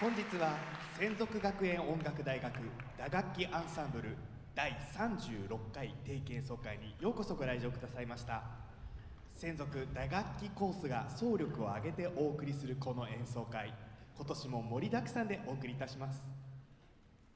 本日は洗足学園音楽大学打楽器アンサンブル第36回定期演奏会にようこそご来場くださいました。洗足打楽器コースが総力を挙げてお送りするこの演奏会、今年も盛りだくさんでお送りいたします。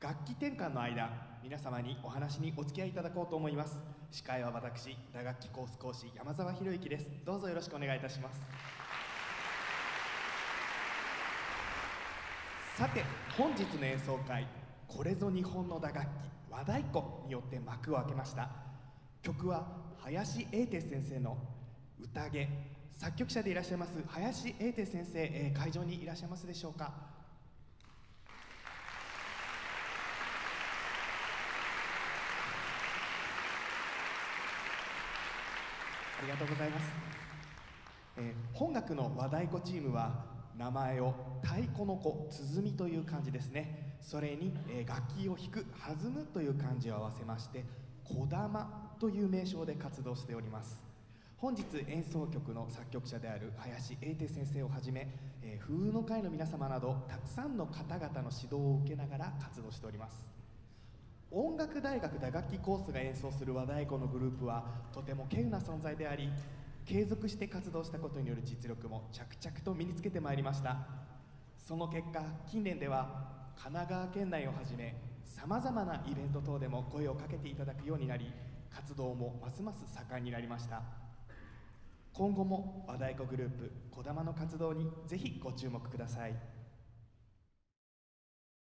楽器転換の間、皆様にお話にお付き合いいただこうと思います。司会は私、打楽器コース講師山澤博之です。どうぞよろしくお願いいたします。さて、本日の演奏会、これぞ日本の打楽器和太鼓によって幕を開けました。曲は林英哲先生の宴、作曲者でいらっしゃいます林英哲先生、会場にいらっしゃいますでしょうか。ありがとうございます。本学の和太鼓チームは名前を太鼓の子、鼓という漢字ですね、それに、楽器を弾く、弾むという漢字を合わせまして小玉という名称で活動しております。本日演奏曲の作曲者である林英哲先生をはじめ、風雲の会の皆様などたくさんの方々の指導を受けながら活動しております。音楽大学打楽器コースが演奏する和太鼓のグループはとても稀有な存在であり、継続して活動したことによる実力も着々と身につけてまいりました。その結果、近年では神奈川県内をはじめさまざまなイベント等でも声をかけていただくようになり、活動もますます盛んになりました。今後も和太鼓グループ小玉の活動にぜひご注目ください。